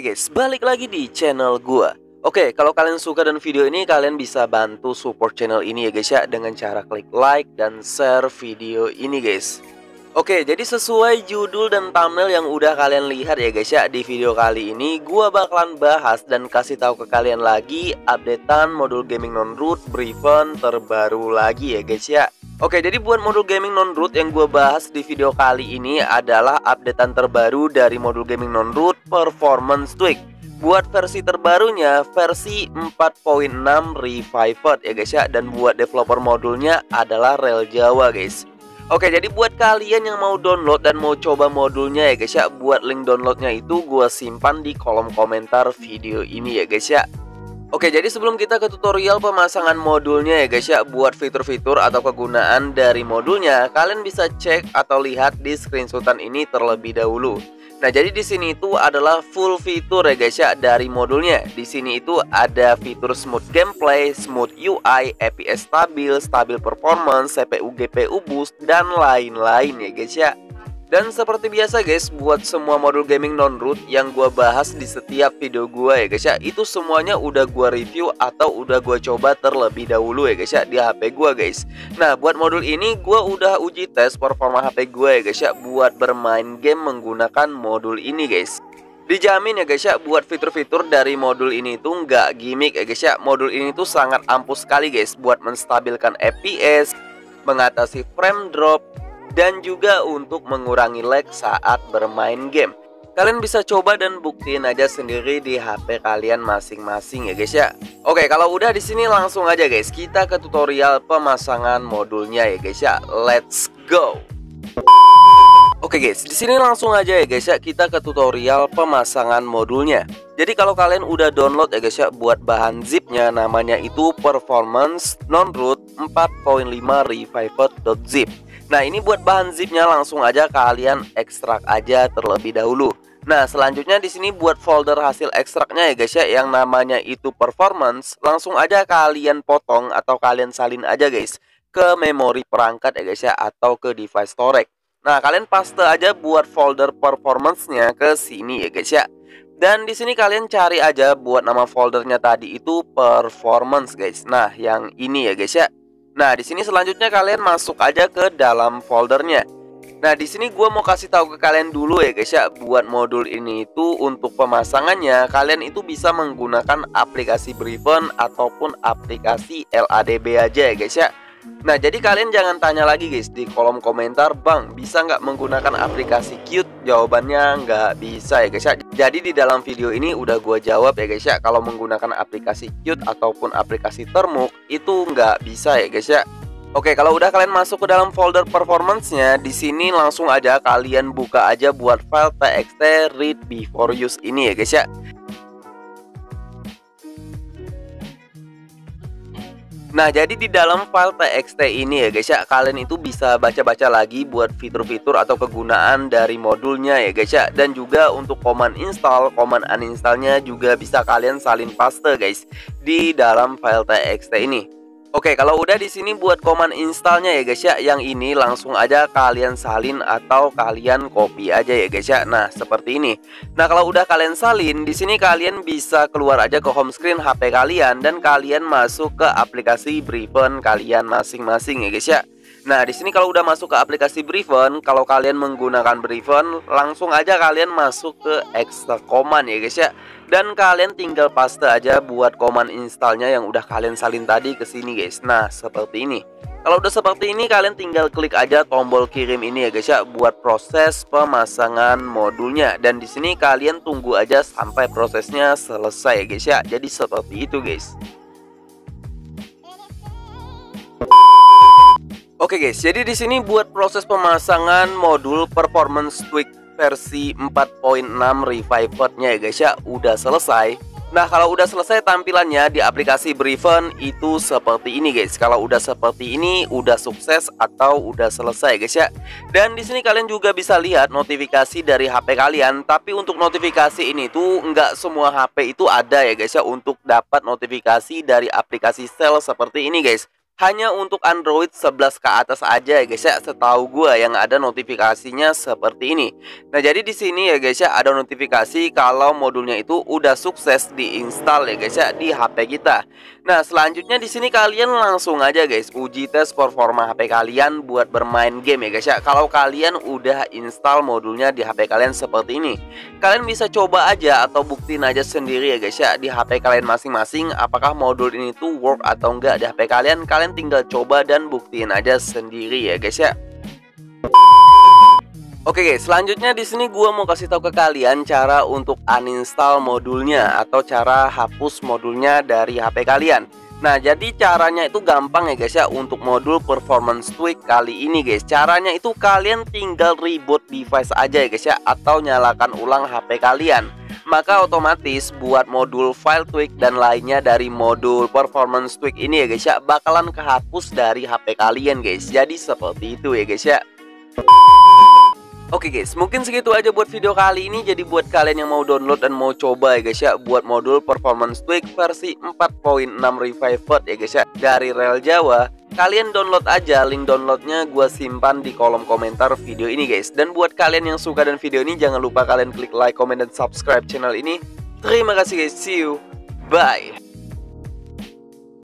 Oke guys, balik lagi di channel gua. Oke, kalau kalian suka dan video ini, kalian bisa bantu support channel ini ya guys ya, dengan cara klik like dan share video ini guys. Oke, jadi sesuai judul dan thumbnail yang udah kalian lihat ya guys ya, di video kali ini gua bakalan bahas dan kasih tahu ke kalian lagi updatean modul gaming non-root Brevent terbaru lagi ya guys ya. Oke, jadi buat modul gaming non-root yang gue bahas di video kali ini adalah updatean terbaru dari modul gaming non-root Performance Tweak. Buat versi terbarunya, versi 4.6 Revived ya guys ya. Dan buat developer modulnya adalah reljawa guys. Oke, jadi buat kalian yang mau download dan mau coba modulnya ya guys ya, buat link downloadnya itu gue simpan di kolom komentar video ini ya guys ya. Oke, jadi sebelum kita ke tutorial pemasangan modulnya ya guys ya, buat fitur-fitur atau kegunaan dari modulnya, kalian bisa cek atau lihat di screenshotan ini terlebih dahulu. Nah, jadi di sini itu adalah full fitur ya guys ya dari modulnya. Di sini itu ada fitur smooth gameplay, smooth UI, FPS stabil, stabil performance, CPU GPU boost dan lain-lain ya guys ya. Dan seperti biasa guys, buat semua modul gaming non-root yang gue bahas di setiap video gue ya guys ya, itu semuanya udah gue review atau udah gue coba terlebih dahulu ya guys ya di HP gue guys. Nah, buat modul ini gue udah uji tes performa HP gue ya guys ya, buat bermain game menggunakan modul ini guys. Dijamin ya guys ya, buat fitur-fitur dari modul ini tuh nggak gimmick ya guys ya. Modul ini tuh sangat ampuh sekali guys, buat menstabilkan FPS, mengatasi frame drop, dan juga untuk mengurangi lag saat bermain game. Kalian bisa coba dan buktiin aja sendiri di HP kalian masing-masing ya guys ya. Oke, kalau udah di sini langsung aja guys, kita ke tutorial pemasangan modulnya ya guys ya. Let's go. Oke guys, di sini langsung aja ya guys ya, kita ke tutorial pemasangan modulnya. Jadi kalau kalian udah download ya guys ya, buat bahan zipnya namanya itu Performance Non-Root 4.5 Revived.zip. Nah, ini buat bahan zipnya langsung aja kalian ekstrak aja terlebih dahulu. Nah, selanjutnya di sini buat folder hasil ekstraknya ya guys ya, yang namanya itu Performance, langsung aja kalian potong atau kalian salin aja guys ke memori perangkat ya guys ya, atau ke device storage. Nah, kalian paste aja buat folder performance-nya ke sini ya guys ya. Dan di sini kalian cari aja buat nama foldernya tadi itu performance guys. Nah, yang ini ya guys ya. Nah, di sini selanjutnya kalian masuk aja ke dalam foldernya. Nah, di sini gue mau kasih tahu ke kalian dulu ya guys ya, buat modul ini itu untuk pemasangannya kalian itu bisa menggunakan aplikasi Brevent ataupun aplikasi LADB aja ya guys ya. Nah, jadi kalian jangan tanya lagi guys di kolom komentar, "Bang, bisa nggak menggunakan aplikasi Qt?" Jawabannya nggak bisa ya guys ya. Jadi di dalam video ini udah gua jawab ya guys ya, kalau menggunakan aplikasi Qt ataupun aplikasi Termuk itu nggak bisa ya guys ya. Oke, kalau udah kalian masuk ke dalam folder performance-nya, di sini langsung aja kalian buka aja buat file txt read before use ini ya guys ya. Nah, jadi di dalam file txt ini ya guys ya, kalian itu bisa baca-baca lagi buat fitur-fitur atau kegunaan dari modulnya ya guys ya. Dan juga untuk command install, command uninstallnya juga bisa kalian salin paste guys di dalam file txt ini. Oke, kalau udah di sini buat command installnya ya guys ya, yang ini langsung aja kalian salin atau kalian copy aja ya guys ya. Nah, seperti ini. Nah, kalau udah kalian salin, di sini kalian bisa keluar aja ke home screen HP kalian dan kalian masuk ke aplikasi Brevent kalian masing-masing ya guys ya. Nah, di sini kalau udah masuk ke aplikasi Brevent, kalau kalian menggunakan Brevent, langsung aja kalian masuk ke extra command ya guys ya. Dan kalian tinggal paste aja buat command installnya yang udah kalian salin tadi ke sini guys. Nah, seperti ini. Kalau udah seperti ini, kalian tinggal klik aja tombol kirim ini ya guys ya, buat proses pemasangan modulnya. Dan di sini kalian tunggu aja sampai prosesnya selesai ya guys ya. Jadi seperti itu guys. Oke guys, jadi di sini buat proses pemasangan modul Performance Tweak versi 4.6 Revived-nya ya guys ya udah selesai. Nah, kalau udah selesai tampilannya di aplikasi Brevent itu seperti ini guys. Kalau udah seperti ini udah sukses atau udah selesai guys ya. Dan di sini kalian juga bisa lihat notifikasi dari HP kalian. Tapi untuk notifikasi ini tuh nggak semua HP itu ada ya guys ya untuk dapat notifikasi dari aplikasi Cell seperti ini guys. hanya untuk Android 11 ke atas aja ya guys ya, setahu gua yang ada notifikasinya seperti ini. Nah, jadi di sini ya guys ya ada notifikasi kalau modulnya itu udah sukses diinstal ya guys ya di HP kita. Nah, selanjutnya di sini kalian langsung aja guys uji tes performa HP kalian buat bermain game ya guys ya. Kalau kalian udah install modulnya di HP kalian seperti ini, kalian bisa coba aja atau buktiin aja sendiri ya guys ya di HP kalian masing-masing apakah modul ini tuh work atau enggak di HP kalian. Kalian tinggal coba dan buktiin aja sendiri ya guys ya. Oke guys, selanjutnya di sini gua mau kasih tahu ke kalian cara untuk uninstall modulnya atau cara hapus modulnya dari HP kalian. Nah, jadi caranya itu gampang ya guys ya untuk modul performance tweak kali ini guys. Caranya itu kalian tinggal reboot device aja ya guys ya atau nyalakan ulang HP kalian. Maka otomatis buat modul file tweak dan lainnya dari modul performance tweak ini ya guys ya bakalan kehapus dari HP kalian guys. Jadi seperti itu ya guys ya. Oke guys, mungkin segitu aja buat video kali ini. Jadi buat kalian yang mau download dan mau coba ya guys ya buat modul performance tweak versi 4.6 Revived ya guys ya dari reljawa, kalian download aja, link downloadnya gue simpan di kolom komentar video ini guys. Dan buat kalian yang suka dan video ini, jangan lupa kalian klik like, comment, dan subscribe channel ini. Terima kasih guys, see you, bye.